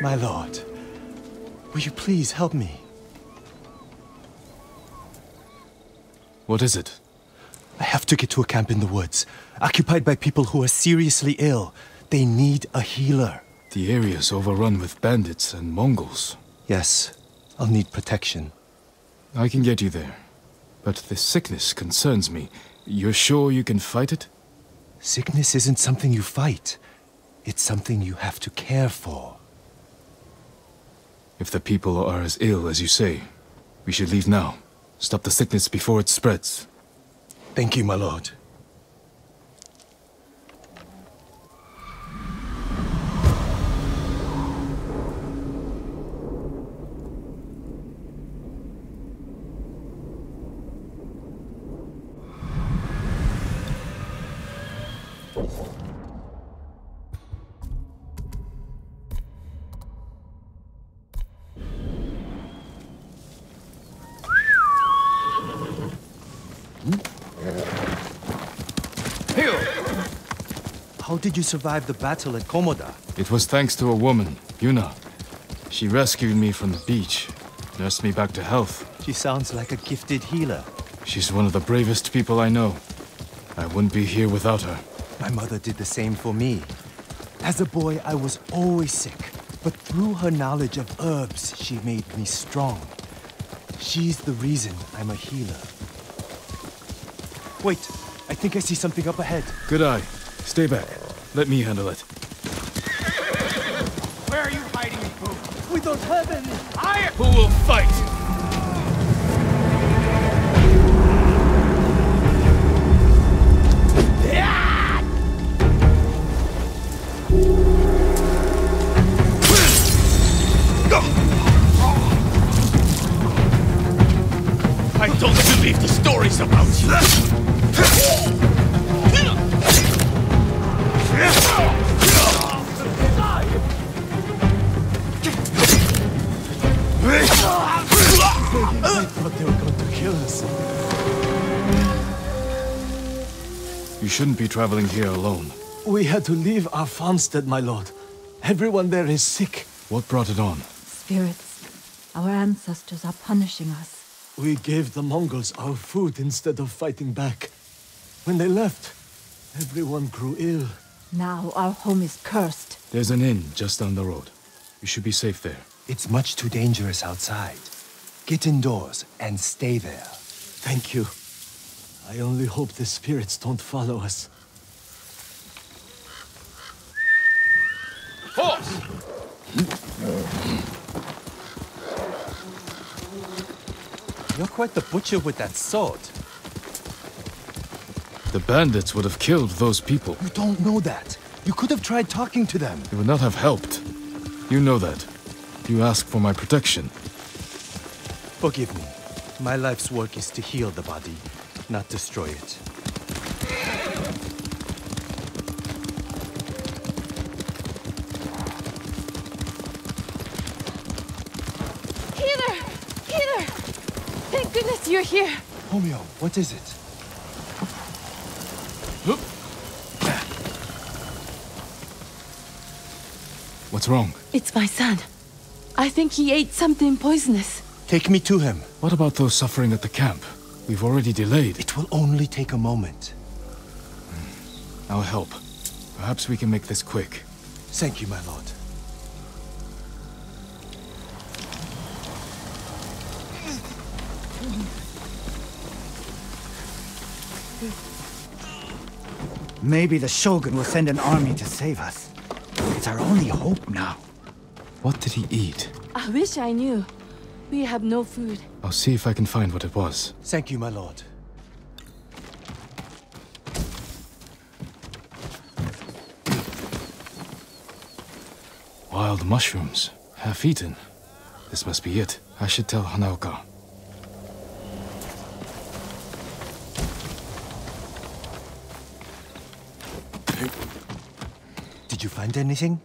My lord, will you please help me? What is it? I have to get to a camp in the woods, occupied by people who are seriously ill. They need a healer. The area's overrun with bandits and Mongols. Yes, I'll need protection. I can get you there, but this sickness concerns me. You're sure you can fight it? Sickness isn't something you fight. It's something you have to care for. If the people are as ill as you say, we should leave now. Stop the sickness before it spreads. Thank you, my lord. How did you survive the battle at Komoda? It was thanks to a woman, Yuna. She rescued me from the beach, nursed me back to health. She sounds like a gifted healer. She's one of the bravest people I know. I wouldn't be here without her. My mother did the same for me. As a boy, I was always sick, but through her knowledge of herbs, she made me strong. She's the reason I'm a healer. Wait, I think I see something up ahead. Good eye. Stay back. Let me handle it. Where are you hiding me, Pooh? We don't have any. Who will fight? I don't believe the stories about you. I thought they were going to kill us. You shouldn't be traveling here alone. We had to leave our farmstead, my lord. Everyone there is sick. What brought it on? Spirits. Our ancestors are punishing us. We gave the Mongols our food instead of fighting back. When they left, everyone grew ill. Now our home is cursed. There's an inn just down the road. You should be safe there. It's much too dangerous outside. Get indoors and stay there. Thank you. I only hope the spirits don't follow us. Horse! You're quite the butcher with that sword. The bandits would have killed those people. You don't know that. You could have tried talking to them. It would not have helped. You know that. You asked for my protection. Forgive me. My life's work is to heal the body, not destroy it. Healer! Healer! Thank goodness you're here! Homeo, what is it? What's wrong? It's my son. I think he ate something poisonous. Take me to him. What about those suffering at the camp? We've already delayed. It will only take a moment. I'll help. Perhaps we can make this quick. Thank you, my lord. Maybe the Shogun will send an army to save us. It's our only hope now. What did he eat? I wish I knew. We have no food. I'll see if I can find what it was. Thank you, my lord. Wild mushrooms, half eaten. This must be it. I should tell Hanaoka. Did you find anything?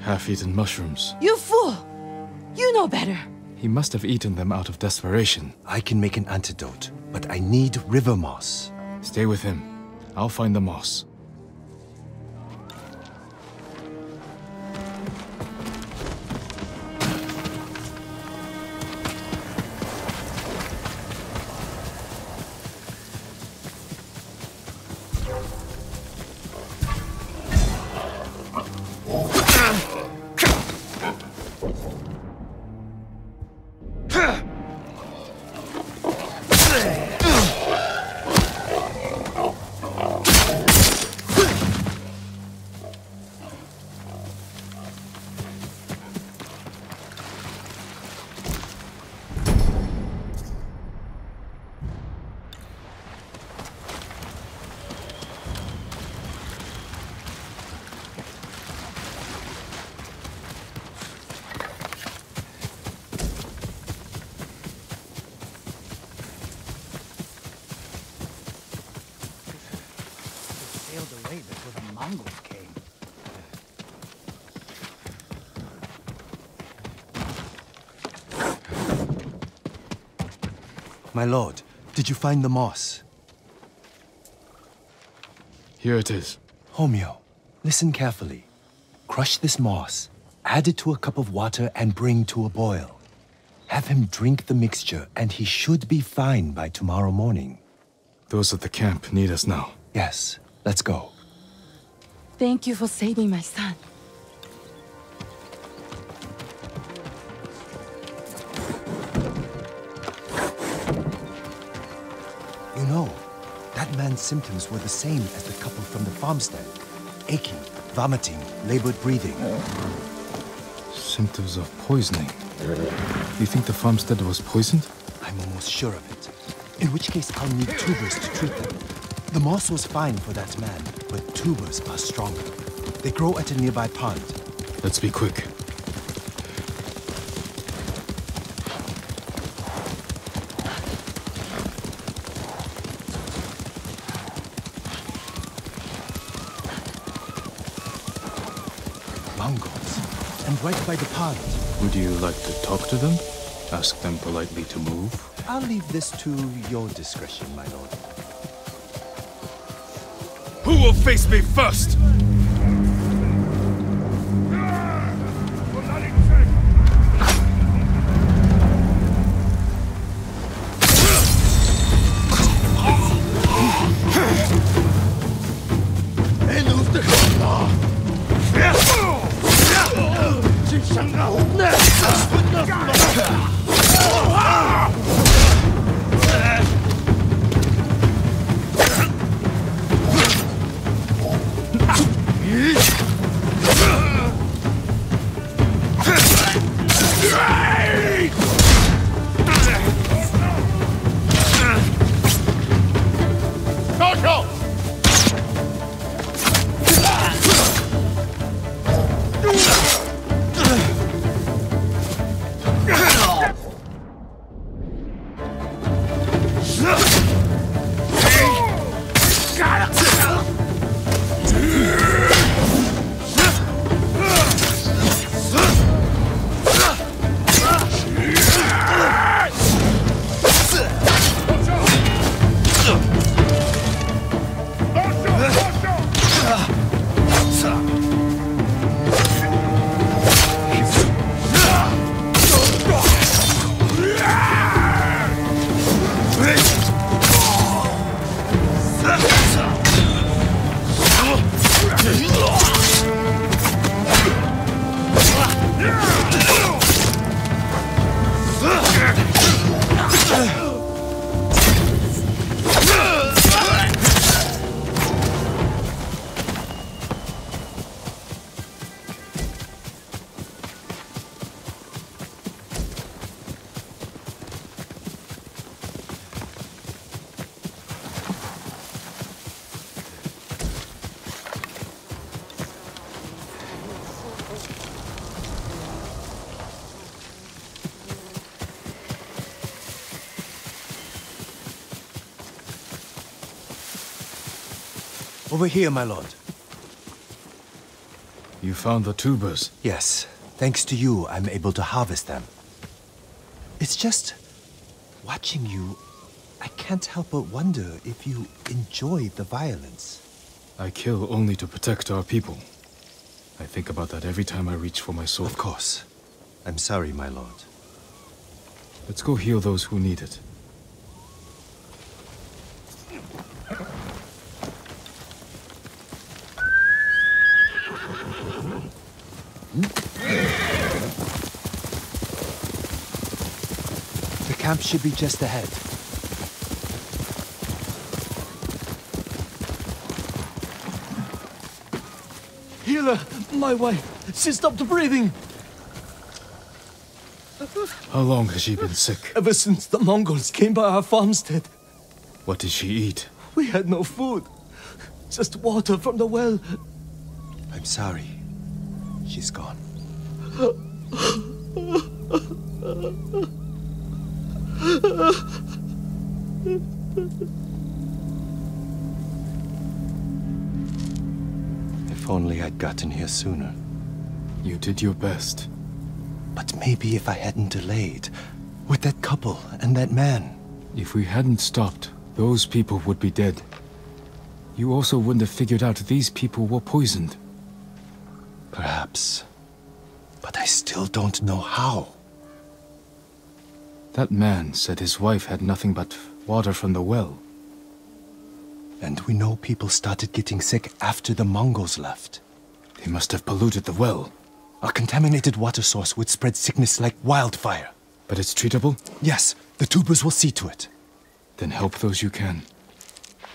Half-eaten mushrooms. You fool! You know better. He must have eaten them out of desperation. I can make an antidote, but I need river moss. Stay with him. I'll find the moss. Mongols came. My lord, did you find the moss? Here it is. Homeo, listen carefully. Crush this moss, add it to a cup of water and bring to a boil. Have him drink the mixture and he should be fine by tomorrow morning. Those at the camp need us now. Yes, let's go. Thank you for saving my son. You know, that man's symptoms were the same as the couple from the farmstead. Aching, vomiting, labored breathing. Symptoms of poisoning. You think the farmstead was poisoned? I'm almost sure of it. In which case, I'll need tubers to treat them. The moss was fine for that man, but tubers are stronger. They grow at a nearby pond. Let's be quick. Mongols, and right by the pond. Would you like to talk to them? Ask them politely to move? I'll leave this to your discretion, my lord. Who will face me first? Over here, my lord. You found the tubers? Yes. Thanks to you, I'm able to harvest them. It's just, watching you, I can't help but wonder if you enjoy the violence. I kill only to protect our people. I think about that every time I reach for my sword. Of course. I'm sorry, my lord. Let's go heal those who need it. The camp should be just ahead. Hela, my wife, she stopped breathing. How long has she been sick? Ever since the Mongols came by our farmstead. What did she eat? We had no food, just water from the well. I'm sorry. She's gone. only I'd gotten here sooner. You did your best. But maybe if I hadn't delayed, with that couple and that man. If we hadn't stopped, those people would be dead. You also wouldn't have figured out these people were poisoned. Perhaps. But I still don't know how. That man said his wife had nothing but water from the well. And we know people started getting sick after the Mongols left. They must have polluted the well. A contaminated water source would spread sickness like wildfire. But it's treatable? Yes, the tubers will see to it. Then help those you can.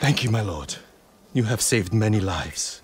Thank you, my lord. You have saved many lives.